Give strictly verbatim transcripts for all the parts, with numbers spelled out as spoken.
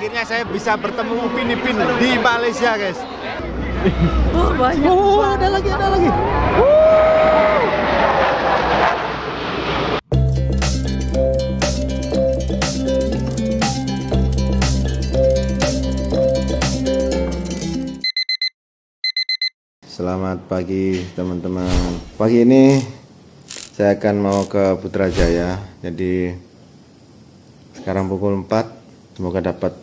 akhirnya saya bisa bertemu Upin-Upin di Malaysia, guys. Oh, banyak. Oh, ada lagi, ada lagi. Selamat pagi teman-teman. Pagi ini saya akan mau ke Putrajaya. Jadi sekarang pukul empat, semoga dapat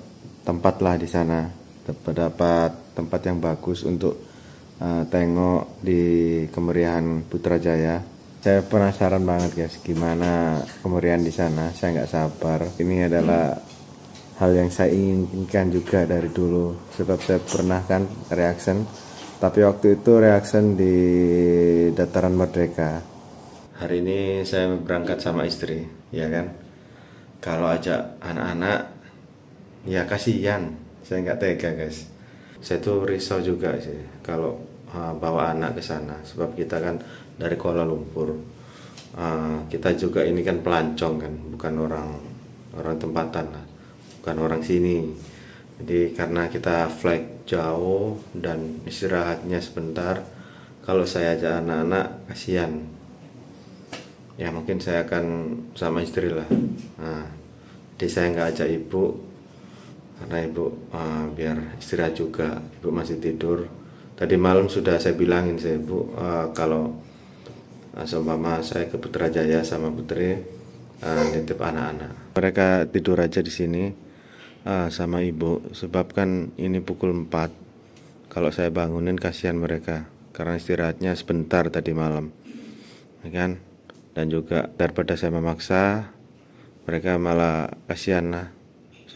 tempat lah di sana. Dapat tempat yang bagus untuk uh, tengok di kemeriahan Putrajaya. Saya penasaran banget guys, gimana kemeriahan di sana. Saya nggak sabar. Ini adalah hmm. hal yang saya inginkan juga dari dulu. Sebab saya pernah kan reaction. Tapi waktu itu reaction di Dataran Merdeka. Hari ini saya berangkat sama istri, ya kan? Kalau ajak anak-anak, ya kasihan. Saya nggak tega, guys. Saya tuh risau juga sih kalau uh, bawa anak ke sana. Sebab kita kan dari Kuala Lumpur. Uh, kita juga ini kan pelancong kan, bukan orang orang tempatan lah, bukan orang sini. Jadi karena kita flight jauh dan istirahatnya sebentar, kalau saya ajak anak-anak kasihan. Ya mungkin saya akan sama istri lah. Nah, jadi saya nggak ajak ibu karena ibu uh, biar istirahat juga. Ibu masih tidur. Tadi malam sudah saya bilangin saya ibu uh, kalau uh, seumpama saya ke Putrajaya sama putri uh, nitip anak-anak. Mereka tidur aja di sini. Ah, sama ibu, sebab kan ini pukul empat. Kalau saya bangunin kasihan mereka karena istirahatnya sebentar tadi malam, ya kan? Dan juga daripada saya memaksa, mereka malah kasihan lah.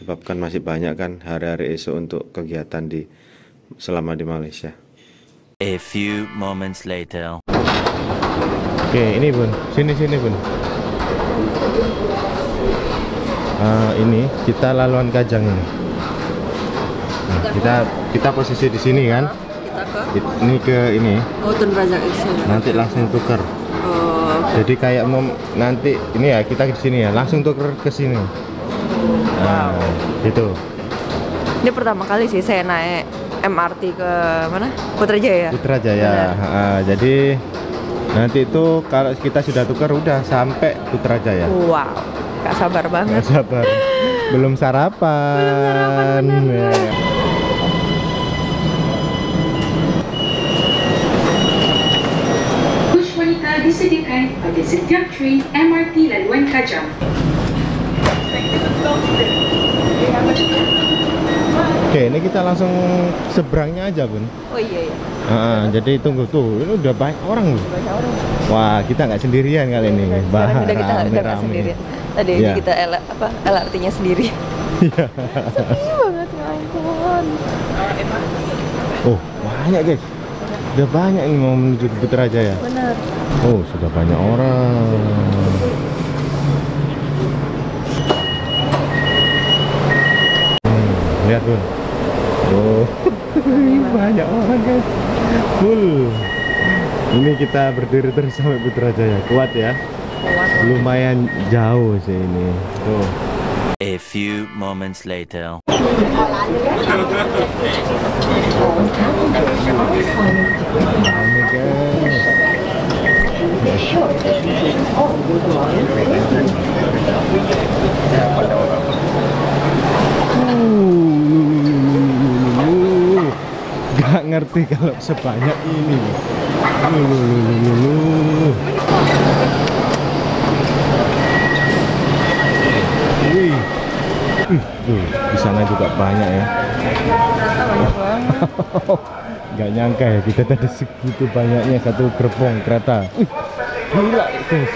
Sebab kan masih banyak kan hari-hari esok untuk kegiatan di selama di Malaysia. A few moments later. Oke, ini Bun. Sini sini Bun. Uh, ini kita laluan Kajang ini. Nah, kita kita posisi di sini kan? Kita ke? Ini ke ini. Oh, nanti langsung tuker. Oh. Jadi kayak mau nanti ini ya kita ke sini ya, langsung tuker ke sini. Nah, wow. Gitu. Ini pertama kali sih saya naik M R T ke mana? Putrajaya. Putrajaya. Uh, jadi nanti itu kalau kita sudah tuker udah sampai Putrajaya. Wow. Gak sabar banget. Gak sabar. Belum sarapan. Belum sarapan bener, ya. Push wanita disediakan pada setiap train M R T Laluan Kajang. Oke, ini kita langsung seberangnya aja Bun. Oh iya iya. Nah, jadi tunggu tuh, ini udah banyak orang loh. Banyak orang. Wah, kita nggak sendirian kali ini. Bah, udah kita nggak sendirian. Tadi yeah. kita L, apa L R T-nya sendiri. Iya. Sepi banget nonton. Oh, banyak guys. Udah banyak ini mau menuju ke Putrajaya. Benar. Oh, sudah banyak orang. Hmm, lihat Bun. Oh. Banyak orang guys. Full. Ini kita berdiri terus sampai Putrajaya. Kuat ya. Lumayan jauh sih ini. Tuh. A few moments later. Gak ngerti kalau sebanyak ini. Wih, tuh di sana juga banyak ya. Gak nyangka ya kita tadi segitu banyaknya satu gerbong kereta. Wih, gila guys,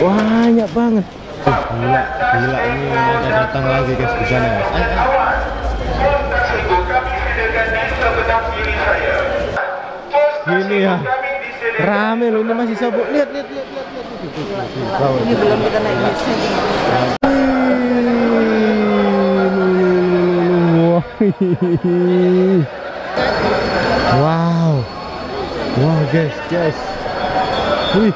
banyak banget. Wih, gila, gila ini mereka datang lagi guys di sana. Gini ya, rame loh ini masih sibuk. Lihat, lihat, lihat, lihat, lihat. Ini belum kita naik bis. Wow, wow guys, guys, wih,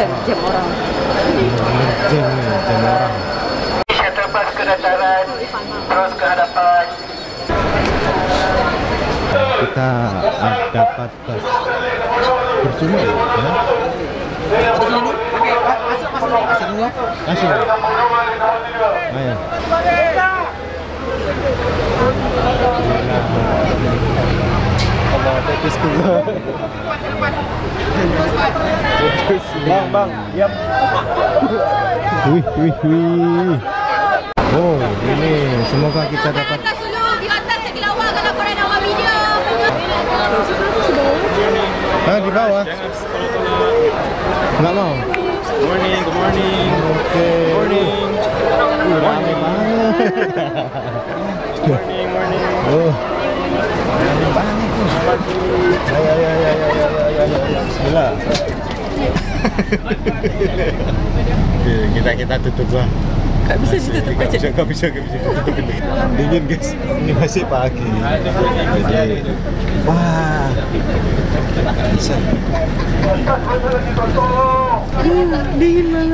jam, jam orang. Jam, jam orang. Terlepas ke dataran, terus ke hadapan. Kita dapat bus percuma ya? Aslinya? Aslinya? Ayo. Bang, bang, yap. Wih, wih, wih. Oh, ini semoga kita dapat. Ah, di bawah. Enggak mau. Good morning, good morning. Okay. Good morning. Good morning. Good morning, morning. Oh. Ya ya ya ya ya ya. Bismillah. Kita kita tutup lah. Gak bisa ditutup aja. Gak bisa, gak bisa ditutupin. Dingin guys. Ini masih pagi. Jadi, wah. Bisa. Hmm,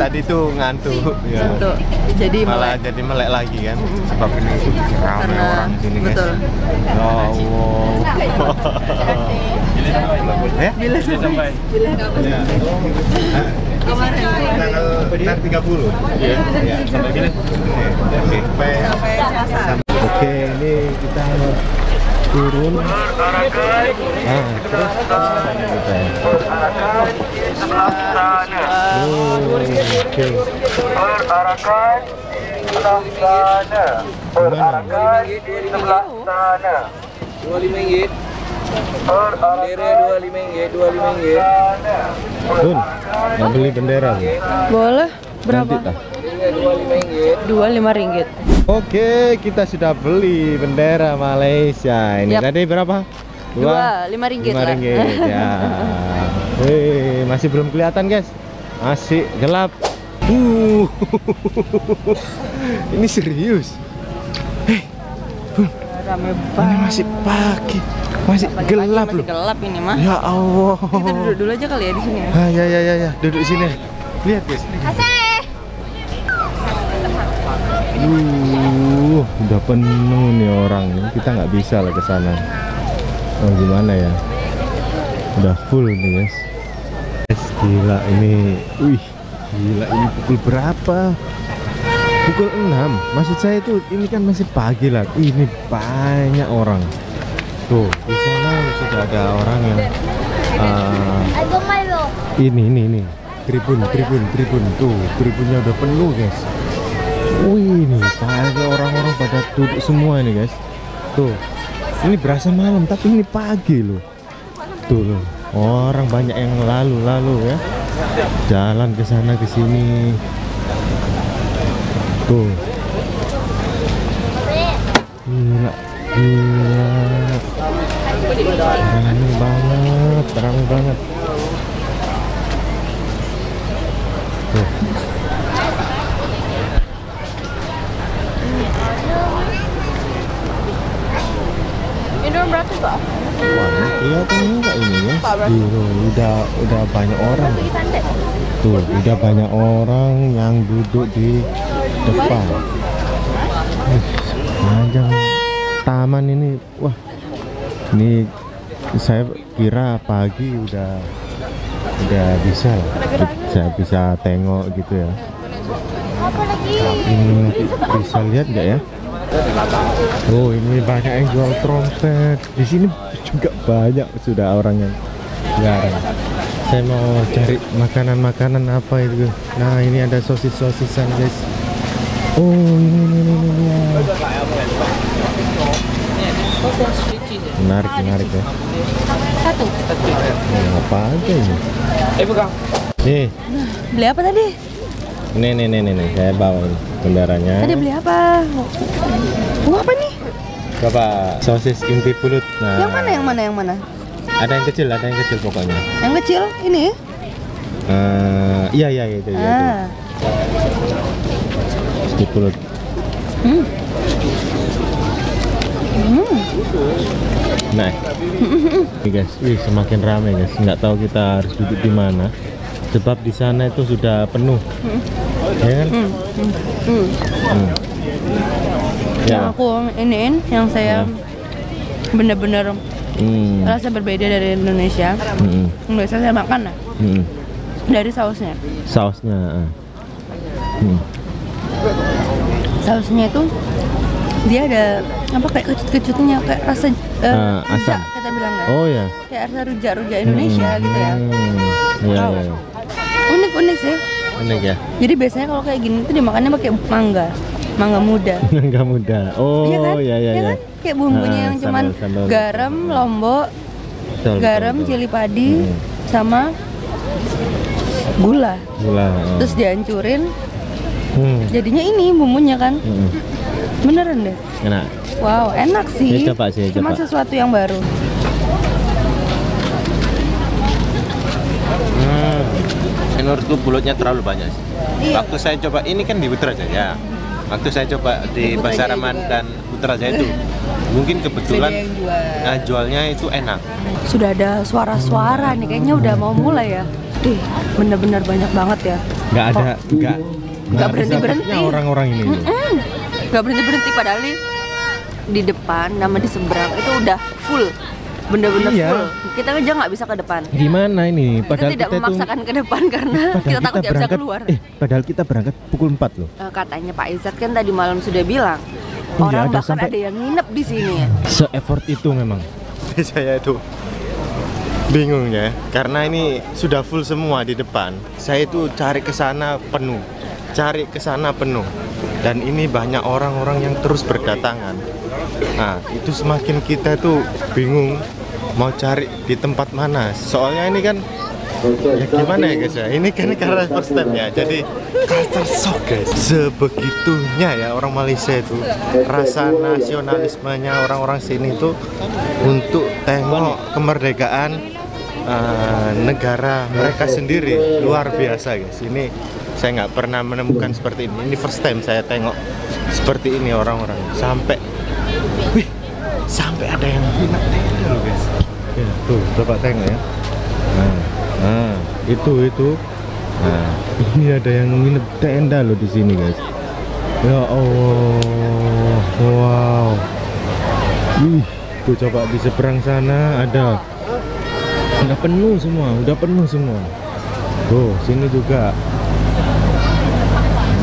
tadi tuh ngantuk, ya. Ngantuk. Jadi malah melek. Jadi melek lagi kan, sebab ini ramai orang sini guys. Betul. Oh, wow. eh? Bila sampai? Bila ya. Kemarin tanggal tiga puluh. Iya. Ya. Sampai bila? Oke. Sampai. Sampai Selasa. Oke, ini kita turun. Nah, terus sebelah sana. Oke. Perarakan sebelah sana. Perarakan sebelah sana. dua puluh lima ringgit. Bendera dua puluh lima ringgit, dua puluh lima ringgit. Bun, mau beli bendera? Boleh. Berapa? dua puluh lima ringgit. Oke, kita sudah beli bendera Malaysia. Ini yep. Tadi berapa? Dua, lima ringgit lah. Ringgit, ya. Wih, masih belum kelihatan guys, masih gelap. Uh, ini serius. Hei, Bun, ini masih pagi, masih pagi, gelap masih loh. Gelap ini mah. Ya Allah. Kita duduk dulu aja kali ya di sini. Ya, ah, ya, ya, ya, ya. Duduk di sini. Lihat guys. Uh, udah penuh nih orang, kita nggak bisa lah ke sana. Oh, gimana ya? Udah full nih guys. Yes, gila ini, wih, gila ini pukul berapa? Pukul enam. Maksud saya itu ini kan masih pagi lah. Ini banyak orang. Tuh di sana sudah ada orang yang uh, ini ini ini tribun tribun tribun tuh tribunnya udah penuh guys. Wih, ini pagi orang-orang pada duduk semua ini guys. Tuh, ini berasa malam tapi ini pagi loh. Tuh loh, orang banyak yang lalu-lalu ya. Jalan ke sana ke sini. Tuh. Gila, gila. Terang banget, terang banget. Tuh. Wah, kelihatannya kayak ini ya. Tuh, udah udah banyak orang. Tuh, udah banyak orang yang duduk di depan. Panjang taman ini. Wah, ini saya kira pagi udah udah bisa lah. Saya bisa tengok gitu ya. Ini bisa lihat nggak ya? Oh, ini banyak yang jual trompet. Di sini juga banyak sudah orang yang jarang. Saya mau cari makanan-makanan apa itu. Nah, ini ada sosis-sosisan guys. Oh, ini ini ini. Menarik, menarik ya. Satu. Ini apa aja ini? Eh, bukan. Nih. Beli apa tadi? Nih, nih, nih, nih. Saya bawa ini. Benderanya. Ada beli apa? Oh, apa nih? Coba sosis inti pulut. Nah. Yang mana? Yang mana? Yang mana? Ada yang kecil, ada yang kecil pokoknya. Yang kecil ini? Uh, iya iya itu. Ah. Iya, itu. Inti pulut. Hmm. Hmm. Nah. Ini guys, wih, semakin ramai guys. Nggak tahu kita harus duduk di mana. sebab di sana itu sudah penuh. Hmm. Ya kan? Hmm. Hmm. Hmm. Hmm. Yang ya. Aku iniin, yang saya bener-bener ya. hmm. rasa berbeda dari Indonesia. Hmm. Biasa saya makan lah. Hmm. Dari sausnya. Sausnya. Hmm. Sausnya itu dia ada apa kayak kecut-kecutnya, kayak rasa uh, uh, asam kita bilang nggak? Oh ya. Kayak rasa rujak-rujak Indonesia hmm. gitu ya. Unik-unik sih. Unik ya. Jadi biasanya kalau kayak gini tuh dimakannya pakai mangga, mangga muda. Mangga muda. Oh iya kan? Ya, ya, ya, ya kan? Kayak bumbunya nah, yang cuman sambal, sambal. garam, lombok, betul, garam, betul, betul. cili padi, hmm. sama gula. Gula. Oh. Terus dihancurin. Hmm. Jadinya ini bumbunya kan. Hmm. Beneran deh. Enak. Wow, enak sih. Ya, coba sih, cuma coba. sesuatu yang baru. Hmm. Menurutku bulutnya terlalu banyak sih. Iya. Waktu saya coba ini kan di Putrajaya. Waktu saya coba di Pasar Aman dan Putrajaya itu mungkin kebetulan jual. Nah, jualnya itu enak. Sudah ada suara-suara nih, kayaknya udah mau mulai ya. Dih, bener-bener banyak banget ya. Nggak ada, nggak nggak berhenti-berhenti orang-orang ini. Mm-mm. Nggak berhenti-berhenti, padahal nih di depan nama di seberang itu udah full. Bener-bener iya. full. Kita aja nggak bisa ke depan. Gimana ini? Padahal kita tidak kita memaksakan itu... ke depan karena eh, kita takut tidak bisa keluar. Eh, padahal kita berangkat pukul empat loh. Katanya Pak Izzat kan tadi malam sudah bilang oh, orang ya, ada bahkan sampai... ada yang nginep di sini. Se-effort itu memang. Saya itu bingung ya, karena ini sudah full semua di depan. Saya itu cari ke sana penuh, cari ke sana penuh. Dan ini banyak orang-orang yang terus berdatangan. Nah, itu semakin kita tuh bingung mau cari di tempat mana. Soalnya ini kan ya gimana ya guys ya, ini kan karena first time ya, jadi culture shock guys. Sebegitunya ya orang Malaysia itu, rasa nasionalismenya orang-orang sini itu untuk tengok kemerdekaan uh, negara mereka sendiri. Luar biasa guys, ini saya nggak pernah menemukan seperti ini. Ini first time saya tengok seperti ini orang-orang. Sampai wih, sampai ada yang minat dulu guys ya, tuh, coba tengok ya. Nah, nah itu itu nah ini ada yang nginep tenda loh di sini guys. Ya Allah, wow. Ih, tuh coba di seberang sana ada, udah penuh semua, udah penuh semua. Tuh sini juga.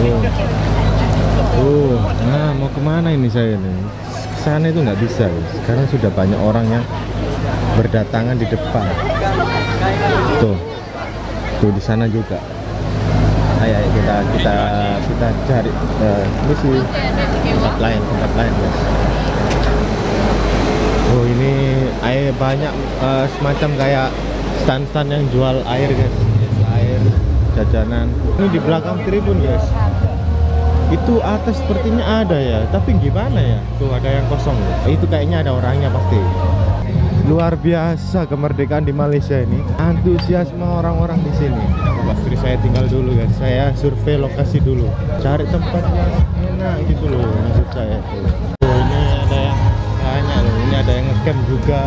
Tuh, tuh. Nah mau kemana ini saya nih? Kesana itu nggak bisa guys. Sekarang sudah banyak orang yang berdatangan di depan. Tuh, tuh di sana juga. Ayo, ayo kita kita kita cari uh, ini sih tempat lain, tempat lain guys. Oh ini air banyak, uh, semacam kayak stand-stand yang jual air guys, air jajanan. Ini di belakang tribun guys. Itu atas sepertinya ada ya, tapi gimana ya? Tuh ada yang kosong. Guys. Itu kayaknya ada orangnya pasti. Luar biasa kemerdekaan di Malaysia ini, antusiasme orang-orang di sini. Waktu saya tinggal dulu guys, saya survei lokasi dulu, cari tempat yang enak gitu loh maksud saya. Oh, ini ada yang banyak loh, ini ada yang ngecamp juga,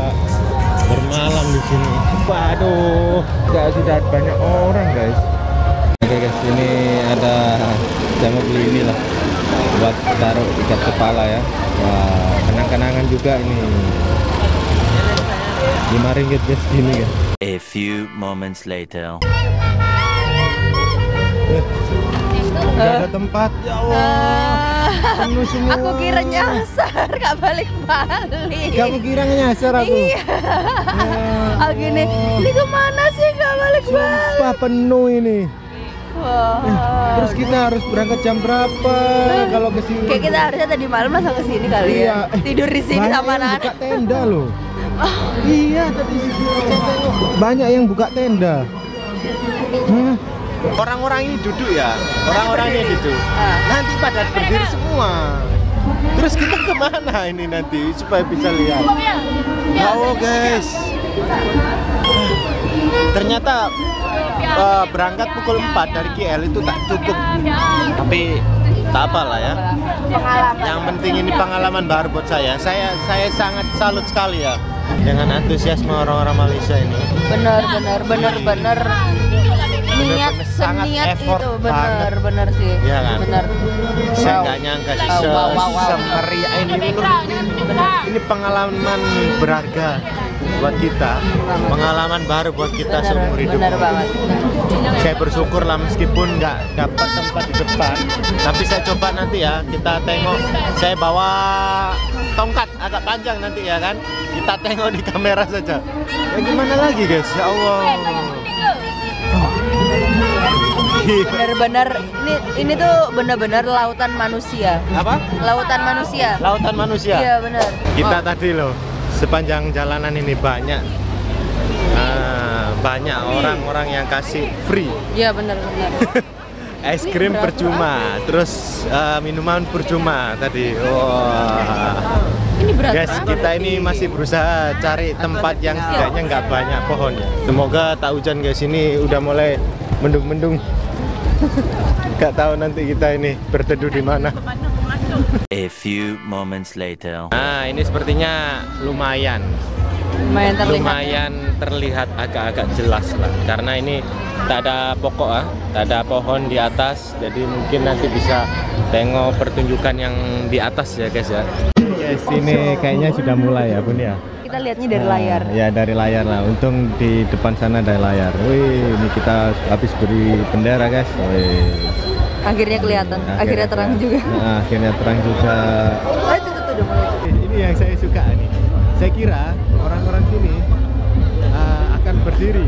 bermalam di sini. Waduh, nggak sudah banyak orang guys. Oke guys, ini ada saya mau beli ini lah buat taruh ikat kepala ya. Wah, kenang-kenangan juga ini. lima ringgit guys gini guys. A few moments later. Eh, gak ada tempat. Ya Allah. Penuh semua. Aku kira nyasar, gak balik-balik. Kamu kira nyasar aku? Iya. Oh gini, ini kemana sih gak balik-balik? Sumpah penuh ini. Wow. Eh, terus kita harus berangkat jam berapa kalau ke sini? Kayak kita harusnya tadi malam langsung ke sini kali ya. Iya. Tidur di sini sama anak. Buka tenda loh. Oh, iya tadi banyak yang buka tenda. Orang-orang ini duduk ya, orang-orang ini duduk. Nanti pada berdiri semua. Terus kita kemana ini nanti supaya bisa lihat? Wow guys, ternyata uh, berangkat pukul empat dari K L itu tak cukup. Tapi tak apalah ya. Pengalaman. Yang penting ini pengalaman baru buat saya. Saya saya sangat salut sekali ya. Dengan antusiasme orang-orang Malaysia ini. Bener bener bener bener niat, seniat itu bener-bener sih. Iya kan? Bener. Saya nggak nyangka sih semeriah ini. Ini pengalaman berharga buat kita, pengalaman baru buat kita seumur hidup. Bener banget. Saya bersyukur lah meskipun nggak dapat tempat di depan, tapi saya coba nanti ya, kita tengok. Saya bawa tongkat agak panjang nanti ya kan, kita tengok di kamera saja. Ya gimana lagi guys, ya Allah. Bener-bener ini ini tuh bener-bener lautan manusia. Apa? Lautan manusia. Lautan manusia. Iya bener. Kita oh. tadi loh sepanjang jalanan ini banyak uh, banyak orang-orang yang kasih free. Iya bener-bener. Es krim percuma, terus uh, minuman percuma tadi. Wow. Ini berat guys, kita ini masih berusaha cari tempat yang setidaknya nggak banyak pohonnya. Semoga tak hujan guys, ini udah mulai mendung-mendung. Nggak tahu nanti kita ini berteduh di mana. A few moments later. Nah, ini sepertinya lumayan. Lumayan terlihat. Lumayan terlihat agak-agak jelas lah, karena ini tak ada pokok ah, tak ada pohon di atas, jadi mungkin nanti bisa tengok pertunjukan yang di atas ya guys ya. Yes, ini kayaknya sudah mulai ya Bun ya. Kita lihatnya dari layar. Nah, ya dari layar lah. Untung di depan sana ada layar. Wih, ini kita habis beri bendera guys. Wih. Akhirnya kelihatan. Akhirnya, akhirnya terang juga. Nah, akhirnya terang juga. Ah, itu tuh udah mulai. Ini yang saya suka nih. Saya kira orang-orang sini uh, akan berdiri,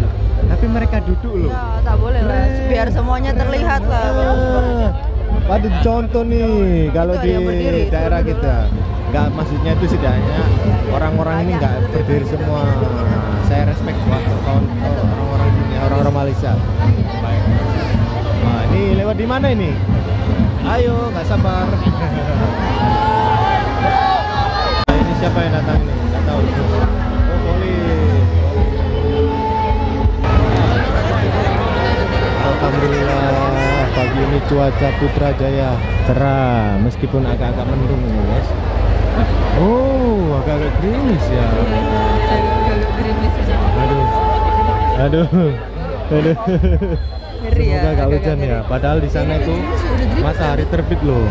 tapi mereka duduk loh. Ya, tak boleh lah. Biar semuanya terlihat lah. Ah, pada contoh nih kalau di berdiri, daerah kita. Nggak, maksudnya itu setidaknya orang-orang ini nggak berdiri semua. Saya respect buat orang-orang ini, orang-orang Malaysia. Baik. Nah, ini lewat di mana ini? Ayo, nggak sabar. Nah, ini siapa yang datang ini? Nggak tahu. Oh, boleh. Alhamdulillah, pagi ini cuaca Putrajaya cerah meskipun agak-agak mendung ini guys. Oh, agak-agak gerimis ya. Agak-agak gerimis ya. Aduh, aduh, aduh. Semoga gak hujan ya. Padahal di sana itu matahari terbit loh.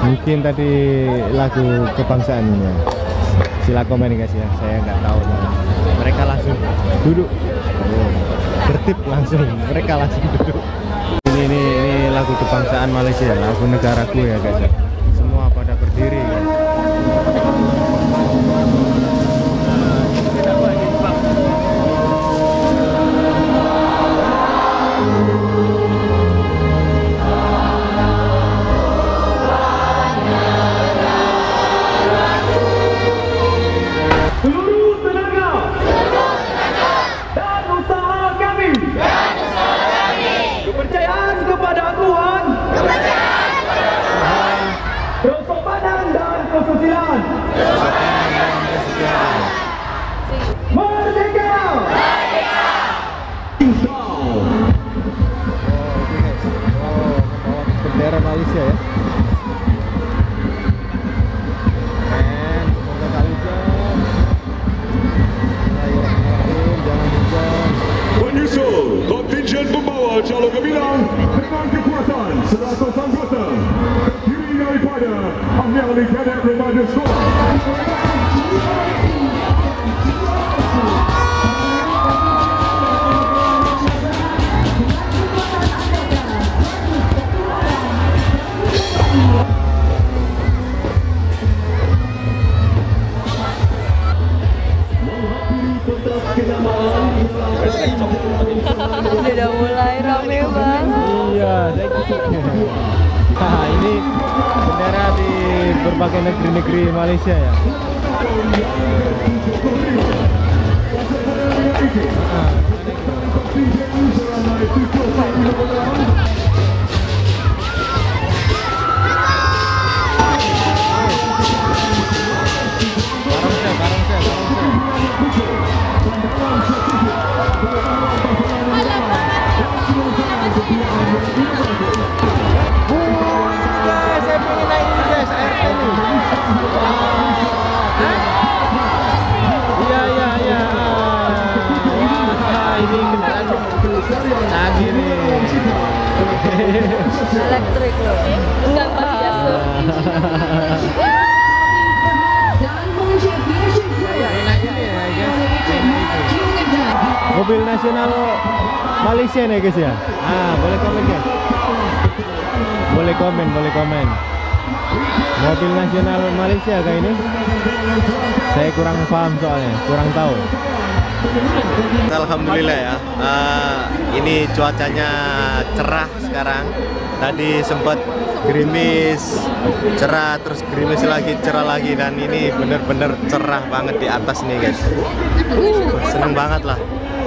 Mungkin tadi lagu kebangsaannya. Sila komen guys ya, saya nggak tahu. Mereka langsung duduk, tertib langsung. Mereka langsung duduk. Ini ini, ini lagu kebangsaan Malaysia, lagu negaraku ya guys. Semua pada berdiri. Guys. Sudah mulai rame banget. Iya, saya gitu. Nah, ini bendera di berbagai negeri-negeri Malaysia ya. Elektrik loh, enggak biasa. Mobil nasional Malaysia nih guys ya. Ah, boleh komen guys. Boleh komen, boleh komen. Mobil nasional Malaysia kayak ini. Saya kurang paham soalnya, kurang tahu. Alhamdulillah ya, uh, ini cuacanya cerah sekarang. Tadi sempat gerimis, cerah, terus gerimis lagi, cerah lagi. Dan ini bener-bener cerah banget di atas nih guys. uh, Seneng banget lah,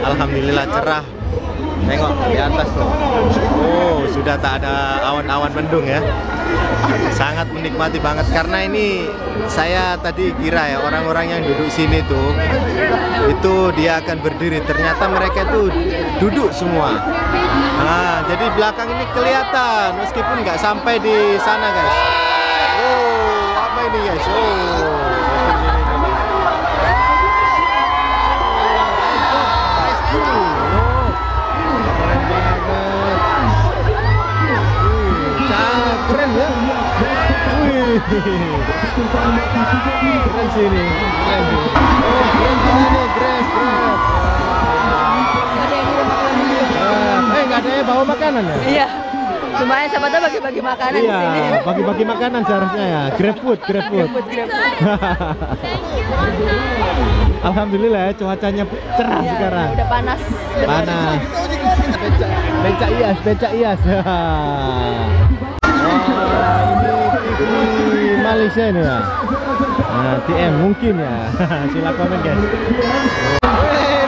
alhamdulillah cerah. Tengok di atas tuh, oh sudah tak ada awan-awan mendung ya. Sangat menikmati banget, karena ini saya tadi kira ya orang-orang yang duduk sini tuh itu dia akan berdiri, ternyata mereka tuh duduk semua. Nah, jadi belakang ini kelihatan meskipun nggak sampai di sana guys. Oh apa ini guys? Oh. Keren sih ini. Keren sih. Oh, keren ini, keren, keren. Eh, nggak ada yang bawa makanan ya? Iya. Lumayan, sahabatnya bagi-bagi makanan di sini. Iya, bagi-bagi makanan seharusnya ya. Grab food, grab food. Alhamdulillah ya, cuacanya cerah sekarang. Udah panas. Panas. Becak ias, becak ias. Malaysia ini ya. Nah, T M mungkin ya. Sila komen guys. Weh,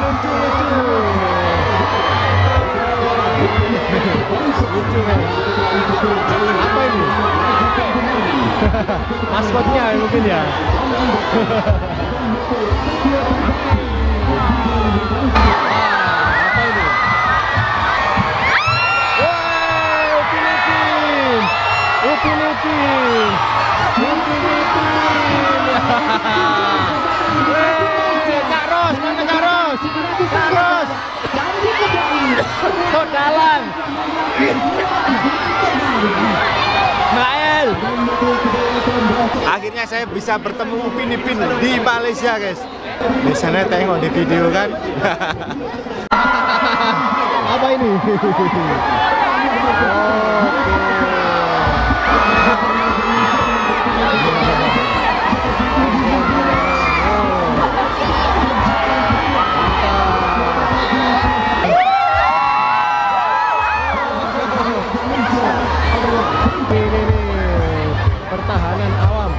lucu lucu. Lucu guys. Apa ini? Maskotnya mungkin ya. Upin-Upin, Upin-Upin. Kak Ros, mana Kak Ros? Kak Ros. Kau dalam. Mael. Akhirnya saya bisa bertemu Upin-Upin di Malaysia, guys. Di sana tengok di video kan. Apa ini? Pertahanan awam.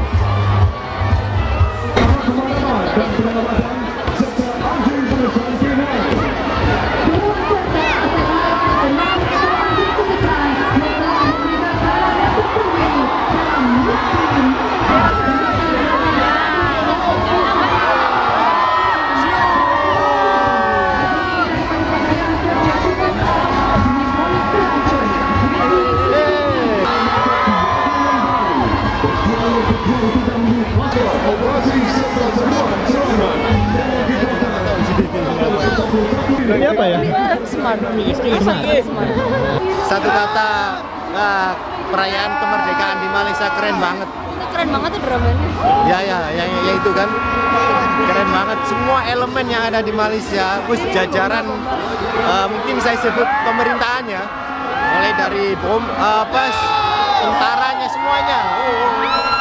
Ini apa ya? Satu kata, uh, perayaan kemerdekaan di Malaysia keren banget. Keren banget tuh dramanya. Ya ya, yang ya itu kan. Keren banget semua elemen yang ada di Malaysia, terus jajaran uh, mungkin saya sebut pemerintahannya, mulai dari bom uh, apa tentaranya semuanya. Oh. Terima kasih.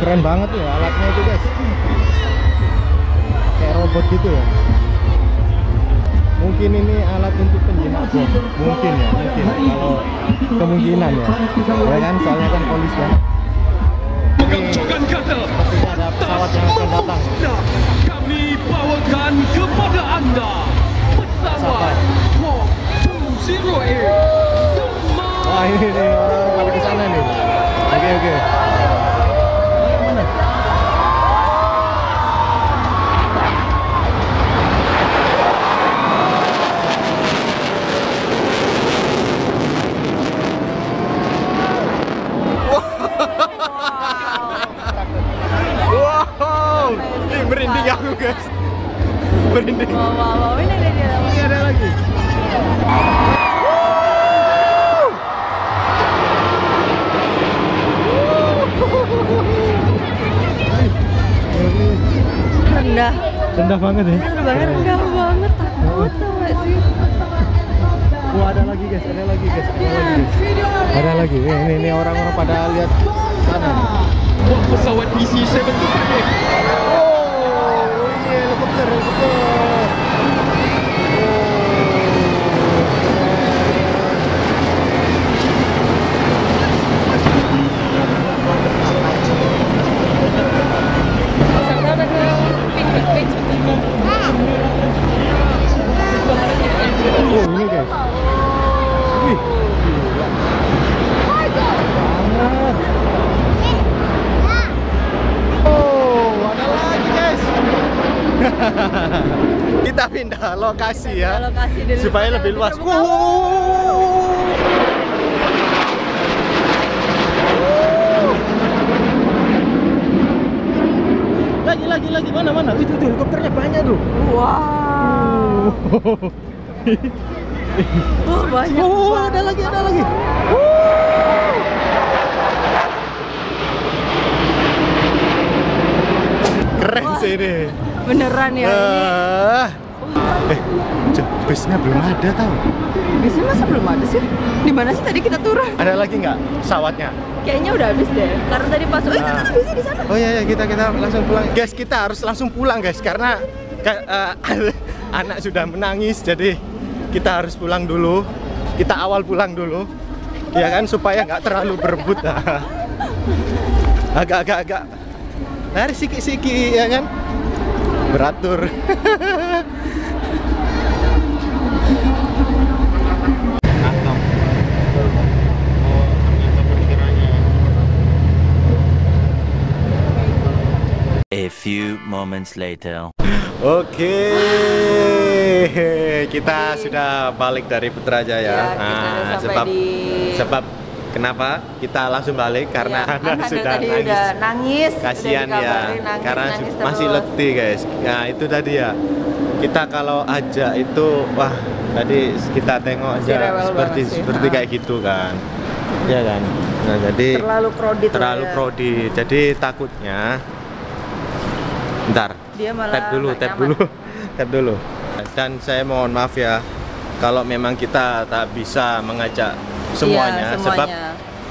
Keren banget ya alatnya itu guys, kayak robot gitu ya. Mungkin ini alat untuk penjinak bom, mungkin ya, mungkin kalau kemungkinan ya, ya kan, soalnya kan polis kan. Ini sepertinya ada pesawat yang akan datang. Kami bawakan kepada anda pesawat dua nol delapan. Wah ini nih orang-orang pada kesana nih. Oke oke. Guys, berhenti. Wow, wow, wow. Ini ada lagi. Ini ada lagi. Rendah. Rendah banget ya. Rendah banget, rendah banget. Takut tau gak sih? Wah, ada lagi guys, ada lagi guys, ada lagi. Ada lagi. Ini ini orang-orang pada lihat sana. Wah, pesawat B C tujuh empat. Kita pindah lokasi ya, lokasi dulu supaya lebih luas. Lagi lagi lagi mana mana? Itu tuh helikopternya banyak tuh. Wow. Oh banyak. Oh ada lagi ada lagi. Keren sih ini. Beneran ya? Uh, eh, bisnya belum ada tau. Bisnya masa belum ada sih? Di mana sih tadi kita turun? Ada lagi nggak pesawatnya? Kayaknya udah habis deh. Karena tadi pas, oh itu tuh bisnya di sana. Oh iya, iya kita kita langsung pulang. Guys, kita harus langsung pulang guys karena uh, anak sudah menangis, jadi kita harus pulang dulu. Kita awal pulang dulu, ya kan supaya nggak terlalu berebut. Agak-agak-agak. Lari siki-siki ya kan. Beratur. A few moments later. Oke, kita sudah balik dari Putrajaya. Ya, nah, sebab di... sebab kenapa kita langsung balik karena ya, anak sudah tadi nangis. Udah nangis, kasihan ya, nangis, karena nangis masih letih guys. Nah itu tadi ya, kita kalau ajak itu wah tadi kita tengok aja seperti seperti nah. Kayak gitu kan, ya kan. Nah jadi terlalu crowded, terlalu crowded. Ya. Jadi takutnya, ntar tap dulu, tap dulu, tap dulu. Dan saya mohon maaf ya kalau memang kita tak bisa mengajak semuanya, iya, semuanya, sebab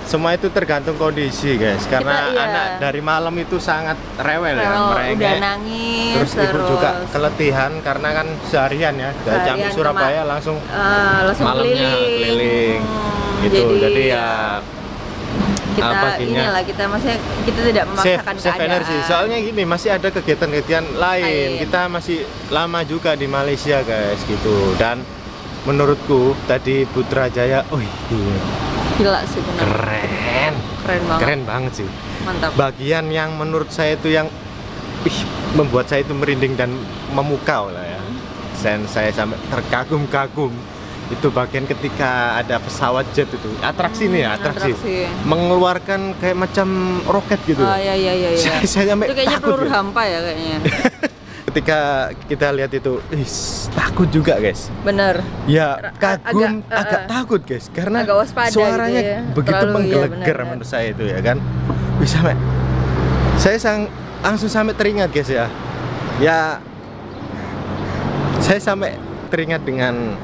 semua itu tergantung kondisi guys. Karena kita, iya. anak dari malam itu sangat rewel, rewel ya, merengek, udah nangis, terus, terus ibu juga keletihan karena kan seharian ya, dari jam Surabaya cuma, langsung, uh, langsung malamnya keliling, keliling hmm, gitu. Jadi, jadi ya kita inilah kita masih kita tidak memaksakan save, save energi. Soalnya gini masih ada kegiatan-kegiatan lain. Ayin. Kita masih lama juga di Malaysia guys gitu dan. Menurutku tadi Putrajaya, oh iya, gila sih benar. Keren, keren banget, keren banget sih. Mantap. Bagian yang menurut saya itu yang ih, membuat saya itu merinding dan memukau lah ya. Dan hmm. saya sampai terkagum-kagum. Itu bagian ketika ada pesawat jet itu, atraksi hmm, nih ya, atraksi. atraksi. Mengeluarkan kayak macam roket gitu. Oh iya iya iya. Saya, saya sampai itu kayaknya peluru gitu. Hampa ya kayaknya. Ketika kita lihat itu, is, takut juga guys. Bener. Ya kagum, agak, uh, agak takut guys, karena suaranya gitu ya. Begitu terlalu, menggeleger iya, menurut saya itu ya kan. Bisa me, saya sang, langsung sampai teringat guys ya. Ya, saya sampai teringat dengan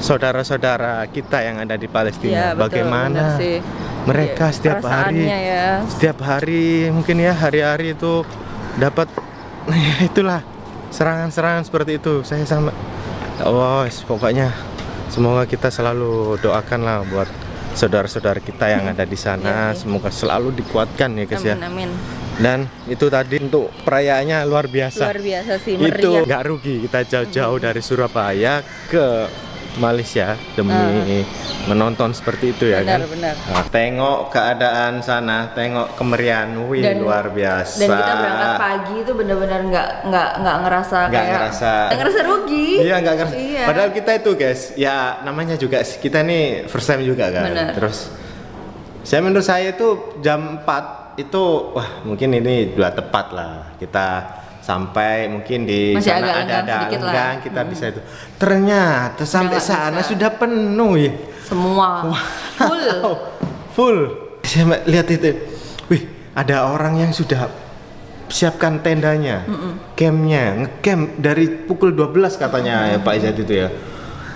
saudara-saudara kita yang ada di Palestina. Ya, betul, bagaimana mereka setiap hari ya. Setiap hari mungkin ya hari-hari itu dapat itulah serangan-serangan seperti itu. Saya sama oh pokoknya semoga kita selalu doakanlah buat saudara-saudara kita yang ada di sana, ya, ya. Semoga selalu dikuatkan ya guys ya. Amin, amin. Dan itu tadi untuk perayaannya luar biasa. Luar biasa sih, meriah. Itu nggak rugi kita jauh-jauh hmm. dari Surabaya ke Malaysia demi uh. menonton seperti itu ya, benar, kan? Benar. Nah, tengok keadaan sana, tengok kemeriahan, wih dan, luar biasa. Dan kita berangkat pagi itu benar-benar nggak nggak nggak ngerasa nggak kayak, ngerasa gak ngerasa rugi. Iya nggak ngerasa. Iya. Padahal kita itu guys, ya namanya juga kita nih first time juga kan. Benar. Terus saya menurut saya itu jam empat itu wah mungkin ini dua tepat lah kita. Sampai mungkin di masih sana ada-ada enggang kita hmm. bisa itu. Ternyata sampai Nggak sana bisa. Sudah penuh ya. Semua wow. full. Full. Saya lihat itu. Wih, ada orang yang sudah siapkan tendanya, campnya, mm -mm. ngecamp dari pukul dua belas katanya mm -hmm. ya Pak Izzat itu ya.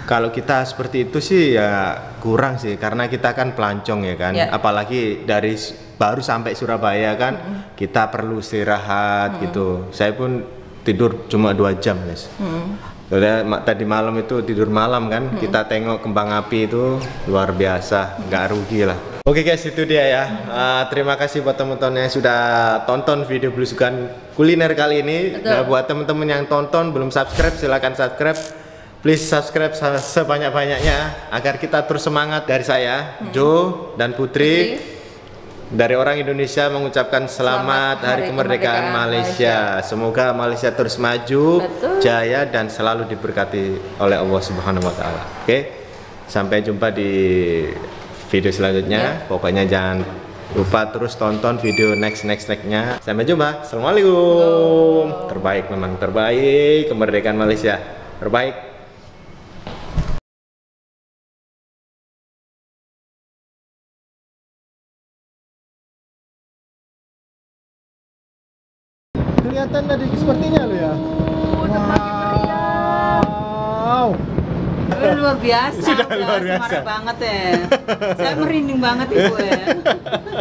Kalau kita seperti itu sih ya kurang sih karena kita kan pelancong ya kan. Yeah. Apalagi dari baru sampai Surabaya kan mm-hmm. kita perlu istirahat mm-hmm. gitu. Saya pun tidur cuma dua jam guys. Mm-hmm. Tadi malam itu tidur malam kan mm-hmm. kita tengok kembang api itu luar biasa, nggak mm-hmm. rugi lah. Oke okay guys, itu dia ya. Mm-hmm. uh, terima kasih buat teman-teman yang sudah tonton video Blusukan Kuliner kali ini. Nah, buat teman-teman yang tonton belum subscribe silahkan subscribe. Please subscribe sebanyak-banyaknya agar kita terus semangat. Dari saya, mm-hmm. Jo dan Putri, Putri dari orang Indonesia mengucapkan selamat, selamat Hari Kemerdekaan, Kemerdekaan Malaysia. Malaysia. Semoga Malaysia terus maju, betul, jaya dan selalu diberkati oleh Allah Subhanahu Wa Taala. Oke, okay? Sampai jumpa di video selanjutnya. Yeah. Pokoknya jangan lupa terus tonton video next next nextnya. Sampai jumpa. Assalamualaikum. Oh. Terbaik memang terbaik kemerdekaan Malaysia. Terbaik. Kelihatan tadi sepertinya lo ya. Wow. Wow. Luar biasa. Sudah luar biasa. Semangat banget ya. Saya merinding banget ibu ya.